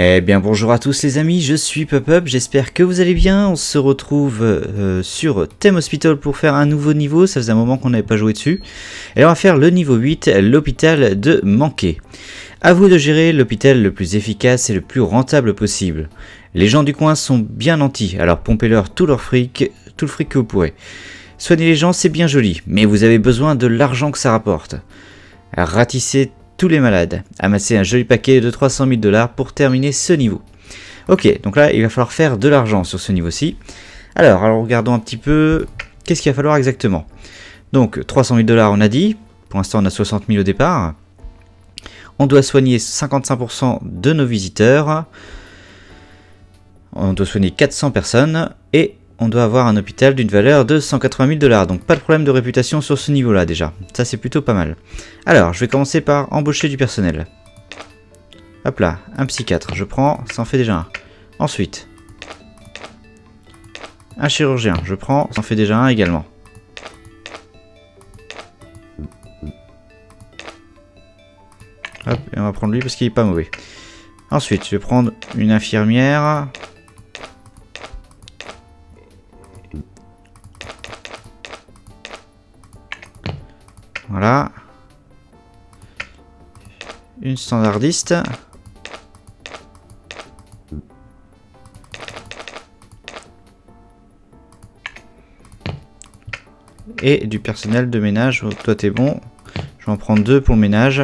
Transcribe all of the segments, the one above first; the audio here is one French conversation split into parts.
Eh bien bonjour à tous les amis, je suis PopUp, j'espère que vous allez bien. On se retrouve sur Theme Hospital pour faire un nouveau niveau, ça faisait un moment qu'on n'avait pas joué dessus. Et on va faire le niveau 8, l'hôpital de Manquay. A vous de gérer l'hôpital le plus efficace et le plus rentable possible. Les gens du coin sont bien nantis, alors pompez-leur tout le fric que vous pourrez. Soigner les gens c'est bien joli, mais vous avez besoin de l'argent que ça rapporte. Ratissez tous les malades. Amasser un joli paquet de 300 000 $ pour terminer ce niveau. Ok, donc là il va falloir faire de l'argent sur ce niveau-ci. Alors regardons un petit peu qu'est-ce qu'il va falloir exactement. Donc 300 000 $ on a dit, pour l'instant on a 60 000 au départ. On doit soigner 55% de nos visiteurs. On doit soigner 400 personnes et on doit avoir un hôpital d'une valeur de 180 000 $, donc pas de problème de réputation sur ce niveau là déjà, ça c'est plutôt pas mal. Alors je vais commencer par embaucher du personnel. Hop là, un psychiatre, je prends, ça en fait déjà un. Ensuite, un chirurgien, je prends, ça en fait déjà un également. Hop, et on va prendre lui parce qu'il est pas mauvais. Ensuite je vais prendre une infirmière. Voilà, une standardiste, et du personnel de ménage, toi t'es bon, je vais en prendre deux pour le ménage,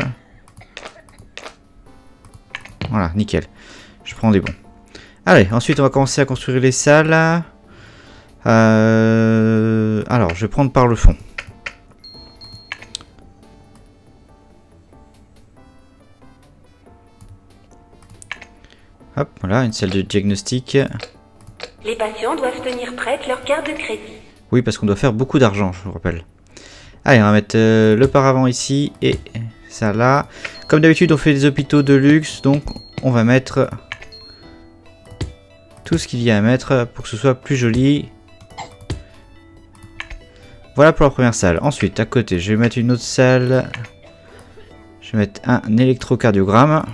voilà, nickel, je prends des bons. Allez, ensuite on va commencer à construire les salles, alors je vais prendre par le fond. Hop, voilà, une salle de diagnostic. Les patients doivent tenir prête leur carte de crédit. Oui, parce qu'on doit faire beaucoup d'argent, je vous rappelle. Allez, on va mettre le paravent ici et ça là. Comme d'habitude, on fait des hôpitaux de luxe, donc on va mettre tout ce qu'il y a à mettre pour que ce soit plus joli. Voilà pour la première salle. Ensuite, à côté, je vais mettre une autre salle. Je vais mettre un électrocardiogramme.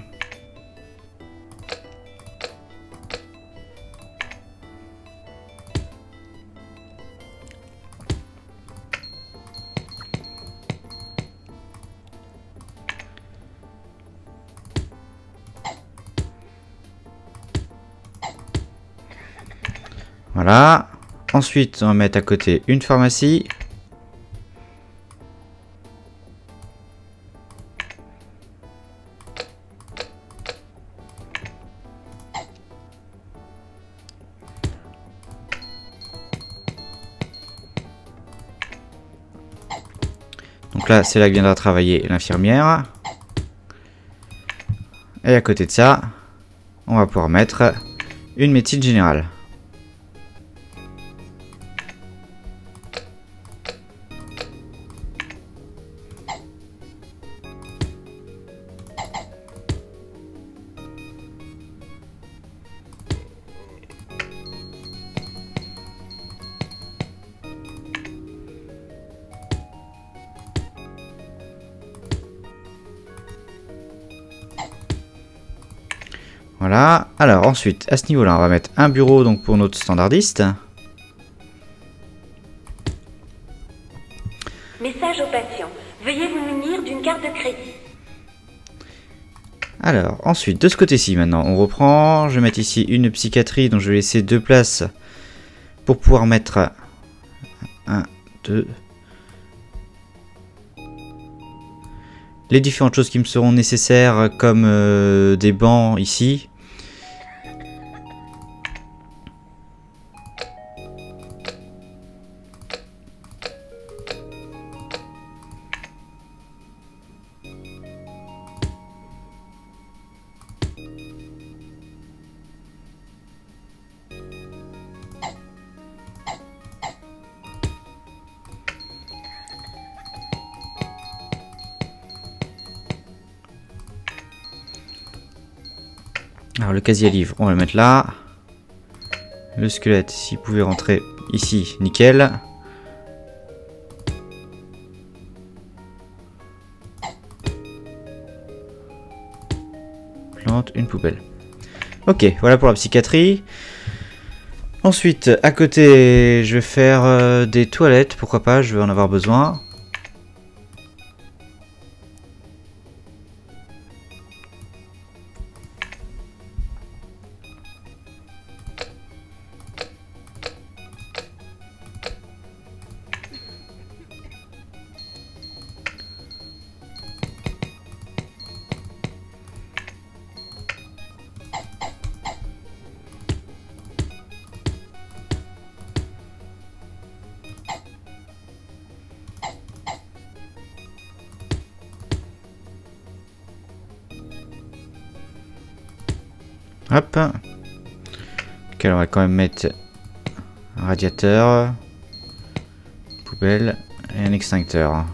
Voilà, ensuite on va mettre à côté une pharmacie. Donc là, c'est là que viendra travailler l'infirmière. Et à côté de ça, on va pouvoir mettre une médecine générale. Voilà, alors ensuite, à ce niveau-là, on va mettre un bureau donc pour notre standardiste. Message aux patients, veuillez vous munir d'une carte de crédit. Alors, ensuite, de ce côté-ci maintenant, on reprend. Je vais mettre ici une psychiatrie, donc je vais laisser deux places pour pouvoir mettre 1, 2... les différentes choses qui me seront nécessaires, comme des bancs ici. Alors le casier livre, on va le mettre là. Le squelette, s'il pouvait rentrer ici, nickel. Plante, une poubelle. Ok, voilà pour la psychiatrie. Ensuite, à côté, je vais faire des toilettes, pourquoi pas, je vais en avoir besoin. Hop. Ok, alors on va quand même mettre un radiateur, poubelle et un extincteur.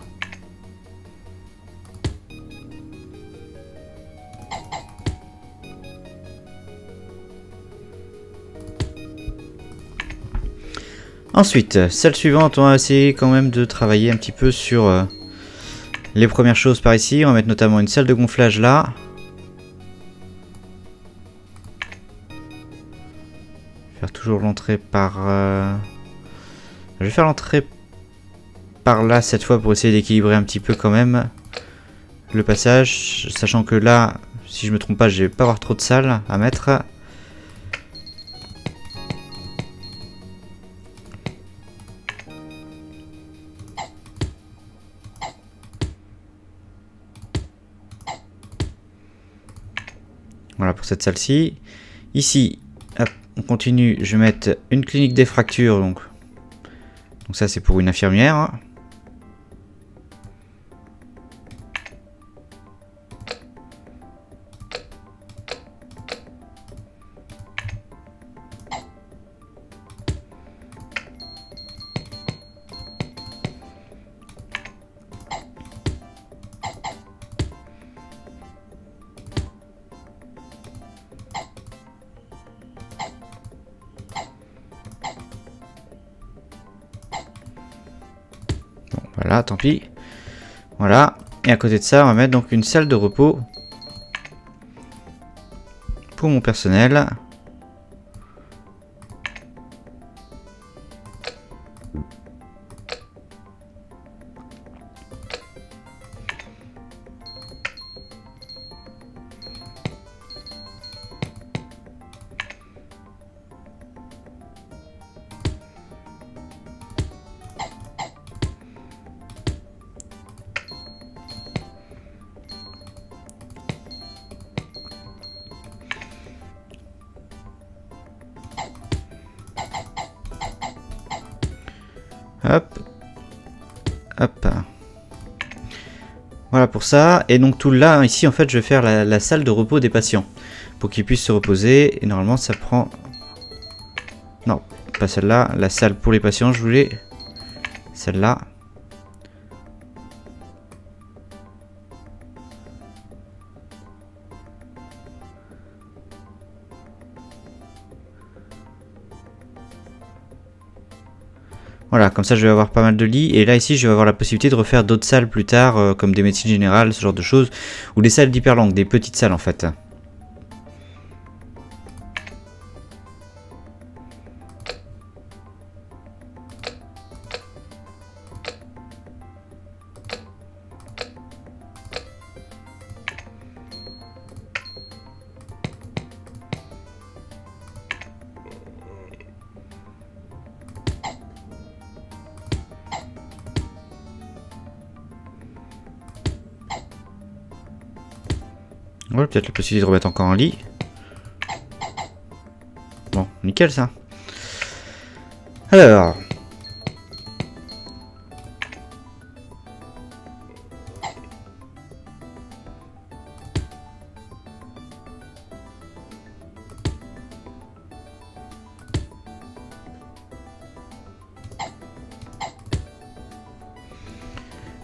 Ensuite, salle suivante, on va essayer quand même de travailler un petit peu sur les premières choses par ici. On va mettre notamment une salle de gonflage là. L'entrée par je vais faire l'entrée par là cette fois pour essayer d'équilibrer un petit peu quand même le passage, sachant que là, si je me trompe pas, je vais pas avoir trop de salles à mettre. Voilà pour cette salle-ci. Ici, hop, on continue, je vais mettre une clinique des fractures, donc ça c'est pour une infirmière. Voilà, tant pis. Voilà. Et à côté de ça, on va mettre donc une salle de repos pour mon personnel. Hop, hop. Voilà pour ça. Et donc tout là, ici en fait, je vais faire la salle de repos des patients pour qu'ils puissent se reposer. Et normalement, ça prend... Non, pas celle-là. La salle pour les patients, je voulais celle-là. Voilà, comme ça je vais avoir pas mal de lits, et là ici je vais avoir la possibilité de refaire d'autres salles plus tard, comme des médecines générales, ce genre de choses, ou des salles d'hyperlangue, des petites salles en fait. Ouais, peut-être la possibilité de remettre encore un lit. Bon, nickel ça. Alors...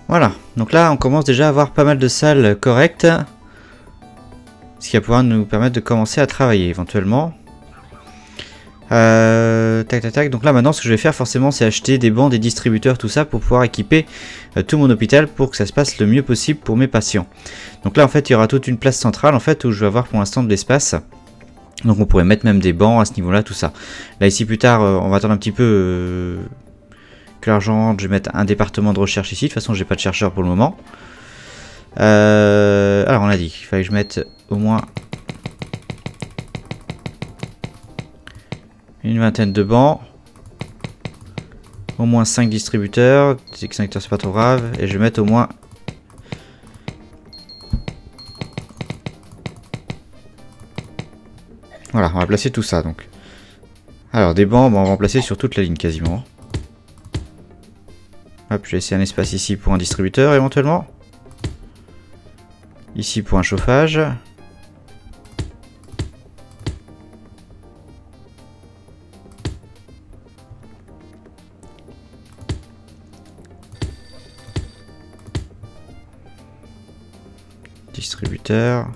Voilà, donc là on commence déjà à avoir pas mal de salles correctes. Ce qui va pouvoir nous permettre de commencer à travailler éventuellement. Tac tac tac. Donc là maintenant ce que je vais faire forcément c'est acheter des bancs, des distributeurs, tout ça pour pouvoir équiper tout mon hôpital pour que ça se passe le mieux possible pour mes patients. Donc là en fait il y aura toute une place centrale en fait où je vais avoir pour l'instant de l'espace. Donc on pourrait mettre même des bancs à ce niveau-là, tout ça. Là ici plus tard, on va attendre un petit peu que l'argent rentre. Je vais mettre un département de recherche ici. De toute façon, j'ai pas de chercheur pour le moment. Alors on a dit qu'il fallait que je mette au moins une vingtaine de bancs. Au moins 5 distributeurs. 5 distributeurs, c'est pas trop grave. Et je vais mettre au moins... Voilà, on va placer tout ça donc. Alors des bancs, on va en placer sur toute la ligne quasiment. Hop, je vais laisser un espace ici pour un distributeur éventuellement. Ici pour un chauffage. Distributeur.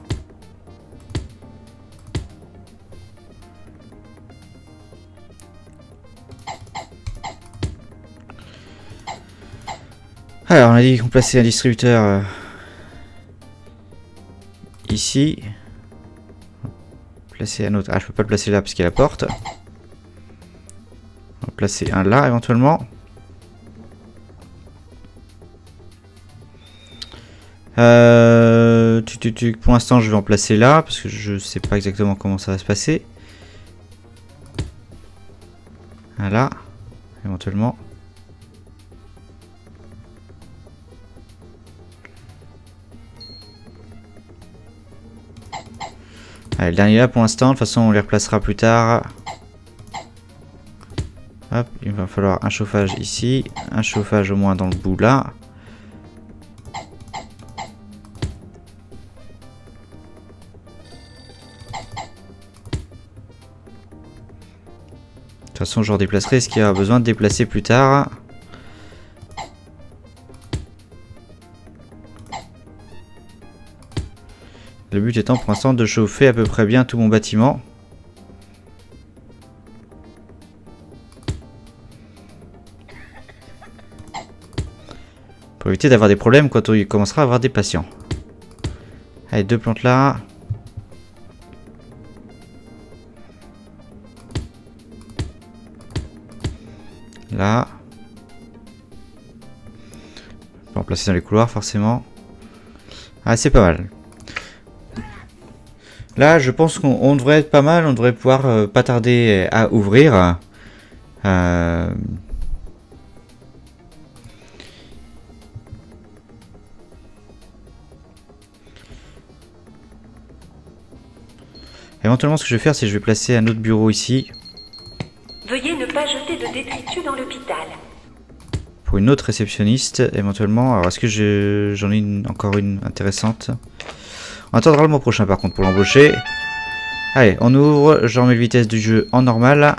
Alors on a dit qu'on plaçait un distributeur ici. Placer un autre. Ah, je peux pas le placer là parce qu'il y a la porte. On va placer un là éventuellement. Pour l'instant je vais en placer là parce que je sais pas exactement comment ça va se passer. Un là, éventuellement. Allez, le dernier là pour l'instant, de toute façon on les replacera plus tard. Hop, il va falloir un chauffage ici, un chauffage au moins dans le bout là. De toute façon je redéplacerai ce qu'il y aura besoin de déplacer plus tard. Le but étant pour l'instant de chauffer à peu près bien tout mon bâtiment. Pour éviter d'avoir des problèmes quand on commencera à avoir des patients. Allez, deux plantes là. Là. On peut en placer dans les couloirs forcément. Ah, c'est pas mal. Là, je pense qu'on devrait être pas mal, on devrait pouvoir pas tarder à ouvrir. Éventuellement, ce que je vais faire, c'est que je vais placer un autre bureau ici. Veuillez ne pas jeter de détritus dans l'hôpital. Pour une autre réceptionniste, éventuellement. Alors, est-ce que j'en ai encore une intéressante? On attendra le mois prochain par contre pour l'embaucher. Allez, on ouvre, je remets le vitesse du jeu en normal.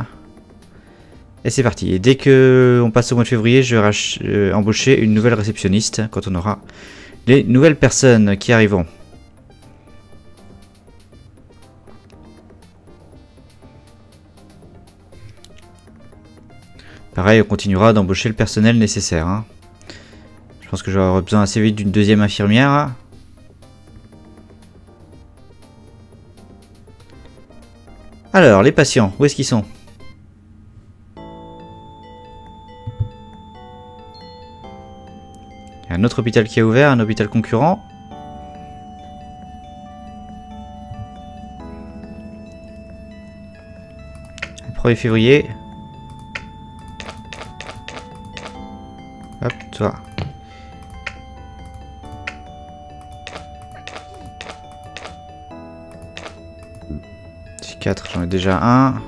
Et c'est parti. Et dès que on passe au mois de février, je vais embaucher une nouvelle réceptionniste quand on aura les nouvelles personnes qui arriveront. Pareil, on continuera d'embaucher le personnel nécessaire. Hein. Je pense que j'aurai besoin assez vite d'une deuxième infirmière. Alors, les patients, où est-ce qu'ils sont? Il y a un autre hôpital qui a ouvert, un hôpital concurrent. Le 1er février. Hop, toi. J'en ai déjà un.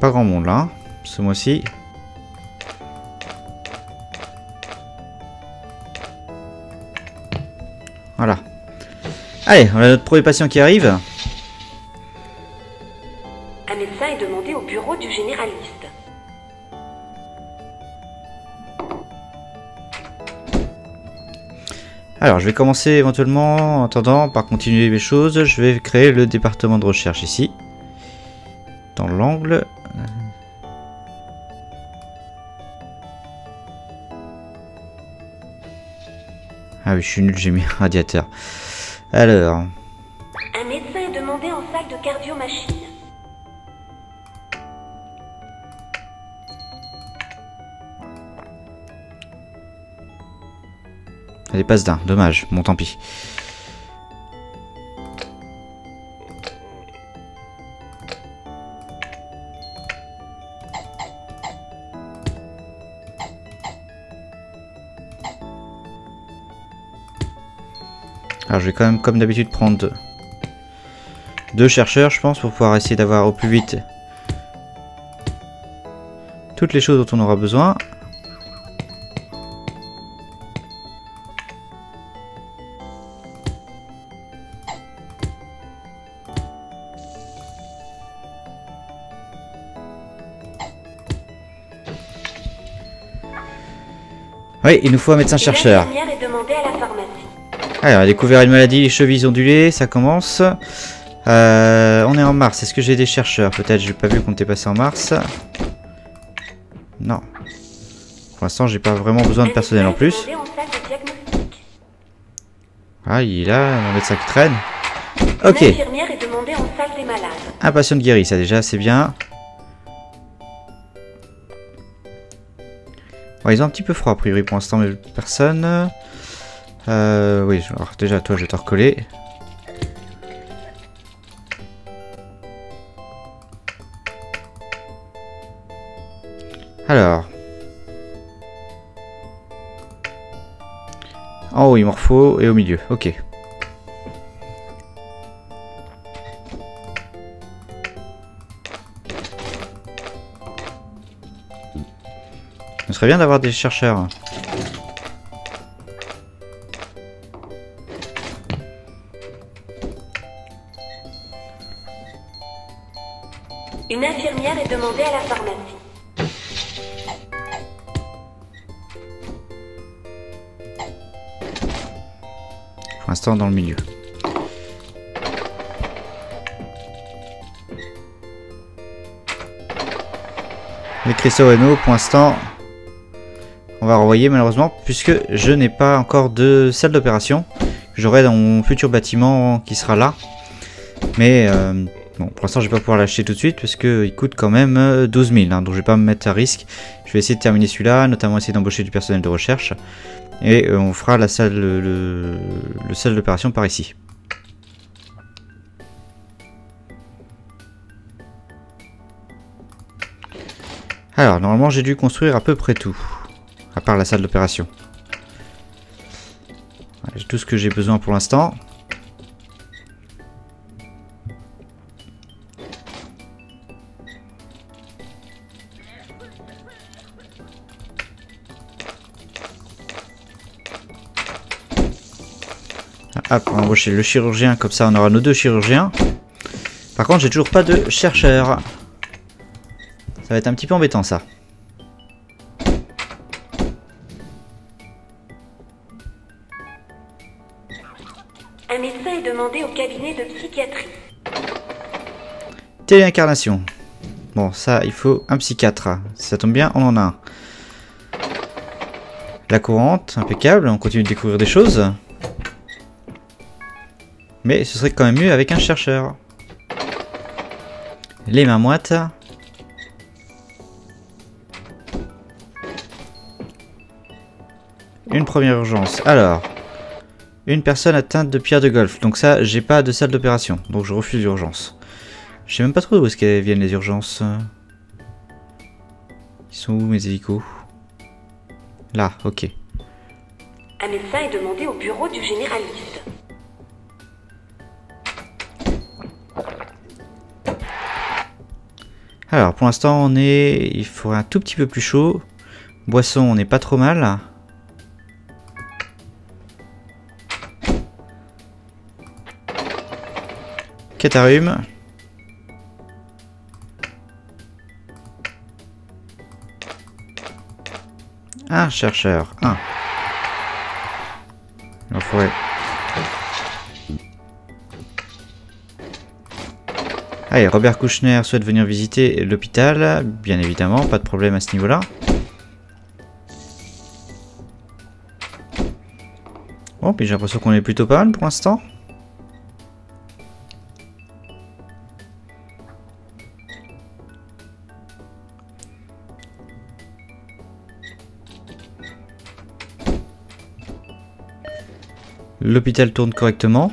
Pas grand monde là, hein, ce mois-ci. Voilà. Allez, on a notre premier patient qui arrive. Un médecin est demandé au bureau du généraliste. Alors je vais commencer éventuellement, en attendant, par continuer mes choses, je vais créer le département de recherche ici, dans l'angle. Ah oui, je suis nul, j'ai mis un radiateur. Alors, Un médecin est demandé en salle de cardiomachine. Elle dépasse d'un, dommage, bon tant pis. Alors je vais quand même comme d'habitude prendre deux chercheurs je pense pour pouvoir essayer d'avoir au plus vite toutes les choses dont on aura besoin. Oui, il nous faut un médecin-chercheur. Alors, on a découvert une maladie, les chevilles ondulées, ça commence. On est en mars, est-ce que j'ai des chercheurs? Peut-être, j'ai pas vu qu'on était passé en mars. Non. Pour l'instant, j'ai pas vraiment besoin de personnel en plus. Ah, il est là, mon médecin qui traîne. Ok. Un patient de guéri, ça déjà, c'est bien. Bon, ils ont un petit peu froid a priori pour l'instant, mais personne. Oui, alors déjà toi je vais te recoller. Alors. En haut il m'en faut et au milieu, ok. Ce serait bien d'avoir des chercheurs. Une infirmière est demandée à la pharmacie. Pour l'instant dans le milieu. Les Christian Renaud pour l'instant... On va renvoyer malheureusement puisque je n'ai pas encore de salle d'opération. J'aurai dans mon futur bâtiment qui sera là. Mais bon, pour l'instant je vais pas pouvoir l'acheter tout de suite parce qu'il coûte quand même 12 000. Hein, donc je vais pas me mettre à risque. Je vais essayer de terminer celui-là, notamment essayer d'embaucher du personnel de recherche. Et on fera la salle, salle d'opération par ici. Alors normalement j'ai dû construire à peu près tout. À part la salle d'opération. J'ai tout ce que j'ai besoin pour l'instant. Hop, on va embaucher le chirurgien, comme ça on aura nos deux chirurgiens. Par contre, j'ai toujours pas de chercheur. Ça va être un petit peu embêtant ça. Téléincarnation. Bon, ça, il faut un psychiatre. Si ça tombe bien, on en a un. La courante, impeccable. On continue de découvrir des choses. Mais ce serait quand même mieux avec un chercheur. Les mains moites. Une première urgence. Alors, une personne atteinte de pierre de golf. Donc ça, j'ai pas de salle d'opération. Donc je refuse l'urgence. Je sais même pas trop d'où est-ce qu'elles viennent les urgences. Ils sont où mes hélicos? Là, ok. Un médecin est demandé au bureau du généraliste. Alors, pour l'instant, on est... Il faudrait un tout petit peu plus chaud. Boisson, on n'est pas trop mal. Catarume. Un chercheur, un. Il en faudrait. Allez, Robert Kouchner souhaite venir visiter l'hôpital, bien évidemment, pas de problème à ce niveau-là. Bon, puis j'ai l'impression qu'on est plutôt pas mal pour l'instant. L'hôpital tourne correctement.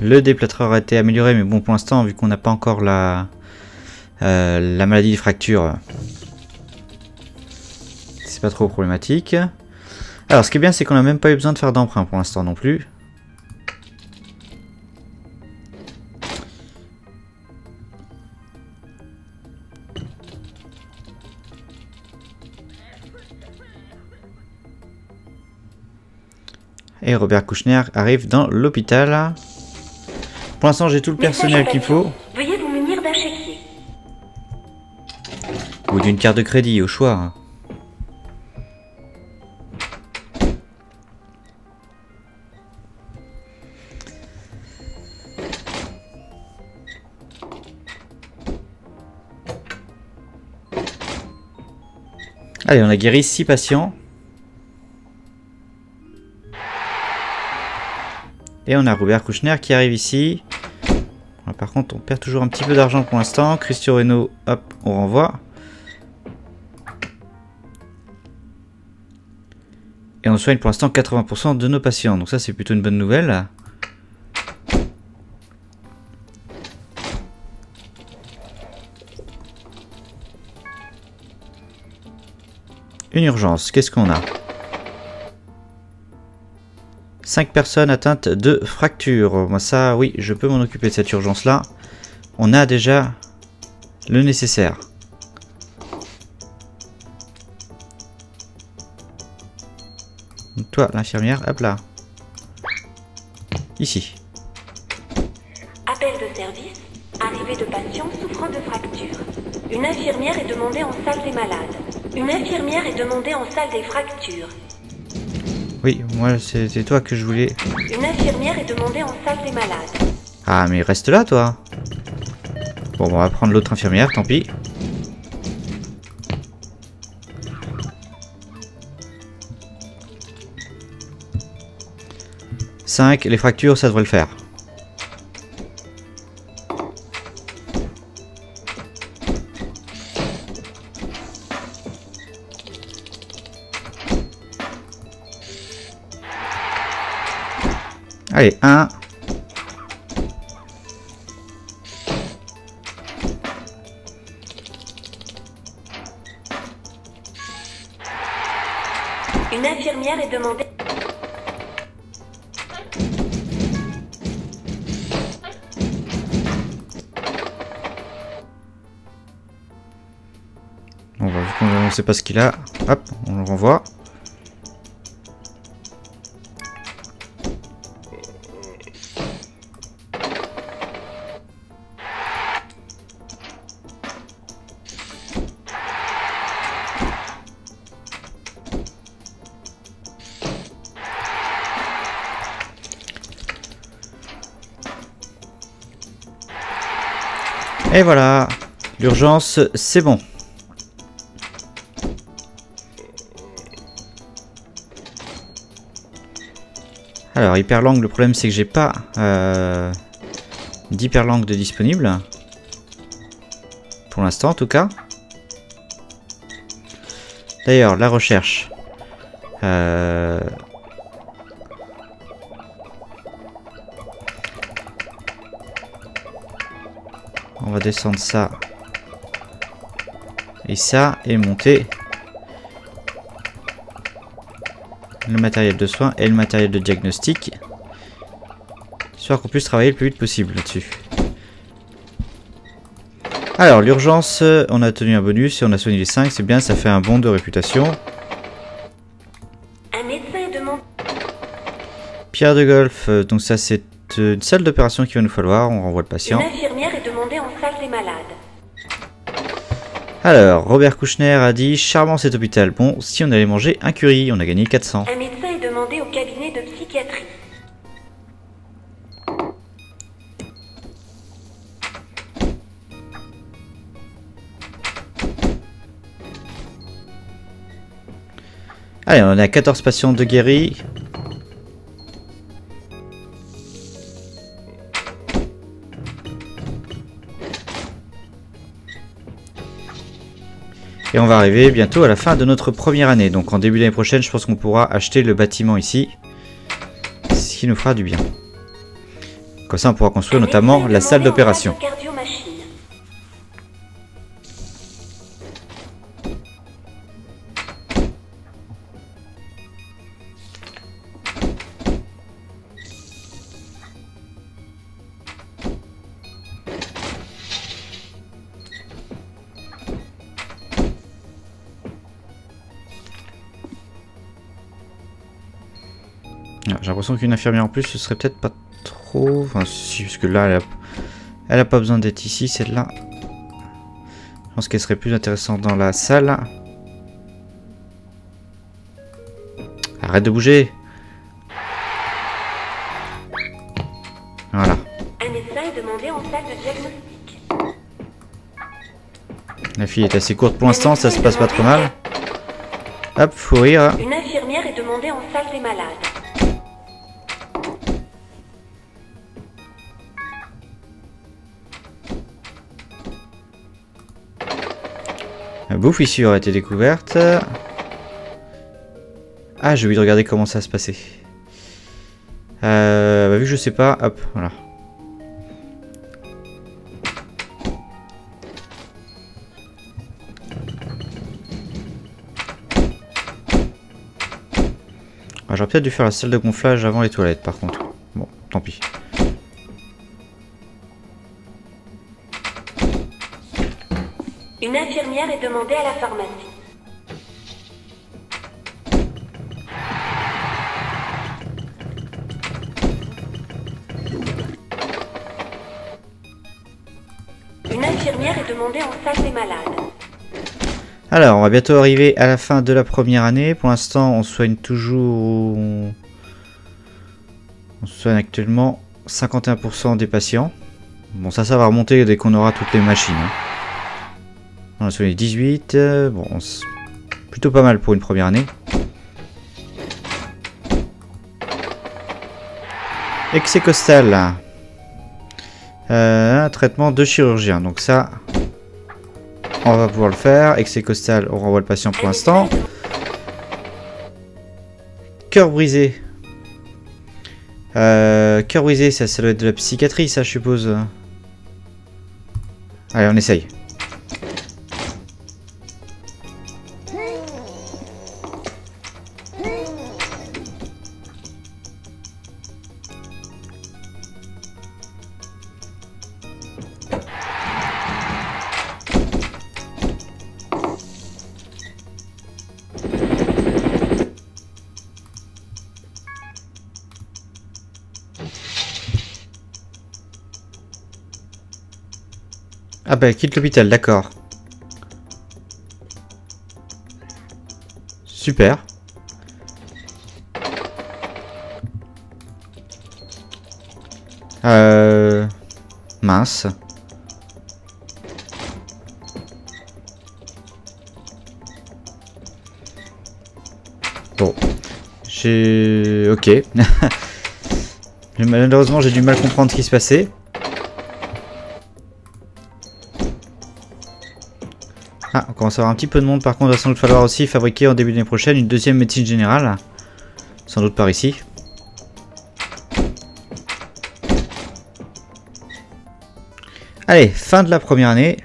Le déplâtreur a été amélioré, mais bon, pour l'instant, vu qu'on n'a pas encore la maladie des fractures, c'est pas trop problématique. Alors, ce qui est bien, c'est qu'on n'a même pas eu besoin de faire d'emprunt pour l'instant non plus. Et Robert Kouchner arrive dans l'hôpital. Pour l'instant, j'ai tout le personnel qu'il faut. Veuillez vous munir d'un chéquier. Ou d'une carte de crédit, au choix. Allez, on a guéri 6 patients. Et on a Robert Kouchner qui arrive ici. Par contre, on perd toujours un petit peu d'argent pour l'instant. Christian Renaud, hop, on renvoie. Et on soigne pour l'instant 80% de nos patients. Donc ça, c'est plutôt une bonne nouvelle. Une urgence, qu'est-ce qu'on a ? 5 personnes atteintes de fractures. Moi ça, oui, je peux m'en occuper de cette urgence-là. On a déjà le nécessaire. Donc toi, l'infirmière, hop là. Ici. Appel de service. Arrivée de patients souffrant de fractures. Une infirmière est demandée en salle des malades. Une infirmière est demandée en salle des fractures. Oui, moi c'était toi que je voulais. Une infirmière est demandée en salle des malades. Ah mais reste là toi. Bon, on va prendre l'autre infirmière, tant pis. Cinq, les fractures, ça devrait le faire. Allez, 1. Une infirmière est demandée. On va, on ne sait pas ce qu'il a. Hop, on le renvoie. Et voilà, l'urgence, c'est bon. Alors, hyperlangue, le problème c'est que j'ai pas d'hyperlangue de disponible. Pour l'instant en tout cas. D'ailleurs, la recherche. On va descendre ça et monter le matériel de soins et le matériel de diagnostic, histoire qu'on puisse travailler le plus vite possible là-dessus. Alors l'urgence, on a obtenu un bonus et on a soigné les 5, c'est bien, ça fait un bond de réputation. Pierre de golf, donc ça c'est une salle d'opération qu'il va nous falloir, on renvoie le patient. Une infirmière est demandée en salle des malades. Alors, Robert Kouchner a dit « Charmant cet hôpital. Bon, si on allait manger un curry, on a gagné 400. » Un médecin est demandé au cabinet de psychiatrie. Allez, on a 14 patients de guéris. Et on va arriver bientôt à la fin de notre première année. Donc en début d'année prochaine, je pense qu'on pourra acheter le bâtiment ici. Ce qui nous fera du bien. Comme ça, on pourra construire notamment la salle d'opération. J'ai l'impression qu'une infirmière en plus, ce serait peut-être pas trop... Enfin si, parce que là, elle a pas besoin d'être ici, celle-là. Je pense qu'elle serait plus intéressante dans la salle. Arrête de bouger. Voilà. Un médecin est demandé en salle de diagnostic. La file est assez courte pour l'instant, ça se passe pas trop mal. Hop, faut rire. Une infirmière est demandée en salle des malades. La bouffe ici aurait été découverte. Ah, j'ai envie de regarder comment ça se passait. Bah, vu que je sais pas, hop, voilà. Ah, j'aurais peut-être dû faire la salle de gonflage avant les toilettes, par contre. Bon, tant pis. Une infirmière est demandée à la pharmacie. Une infirmière est demandée en salle des malades. Alors, on va bientôt arriver à la fin de la première année. Pour l'instant, on soigne toujours... On soigne actuellement 51% des patients. Bon, ça va remonter dès qu'on aura toutes les machines. Hein. On a soigné 18, bon, plutôt pas mal pour une première année. Excès costal. Un traitement de chirurgien, donc ça, on va pouvoir le faire. Excès costal, on renvoie le patient pour l'instant. Cœur brisé. Cœur brisé, ça doit être de la psychiatrie, ça, je suppose. Allez, on essaye. Ah bah, quitte l'hôpital, d'accord. Super. Mince. Bon. J'ai... Ok. Malheureusement, j'ai dû mal comprendre ce qui se passait. Ah, on commence à avoir un petit peu de monde, par contre, il va sans doute falloir aussi fabriquer en début d'année prochaine une deuxième médecine générale. Sans doute par ici. Allez, fin de la première année.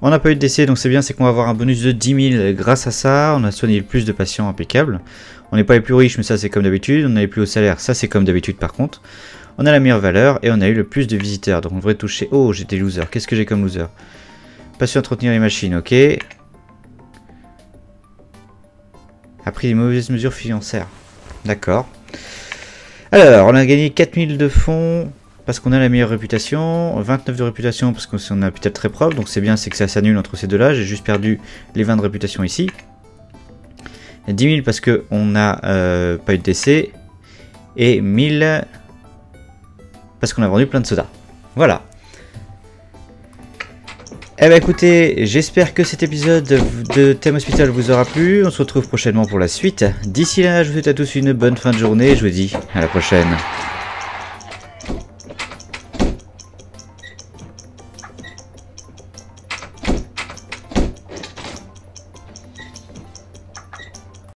On n'a pas eu de décès, donc c'est bien, c'est qu'on va avoir un bonus de 10 000 grâce à ça. On a soigné le plus de patients, impeccable. On n'est pas les plus riches, mais ça c'est comme d'habitude. On n'est les plus hauts salaires, ça c'est comme d'habitude par contre. On a la meilleure valeur et on a eu le plus de visiteurs. Donc on devrait toucher... Oh, j'ai des losers. Qu'est-ce que j'ai comme loser? Patient à entretenir les machines, ok. A pris des mauvaises mesures financières. D'accord. Alors, on a gagné 4000 de fonds. parce qu'on a la meilleure réputation, 29 de réputation parce qu'on a un hôpital très propre, donc c'est bien, c'est que ça s'annule entre ces deux là, j'ai juste perdu les 20 de réputation ici, 10 000 parce qu'on n'a pas eu de décès, et 1000 parce qu'on a vendu plein de sodas. Voilà. Eh ben écoutez, j'espère que cet épisode de Theme Hospital vous aura plu, on se retrouve prochainement pour la suite. D'ici là, je vous souhaite à tous une bonne fin de journée, je vous dis à la prochaine.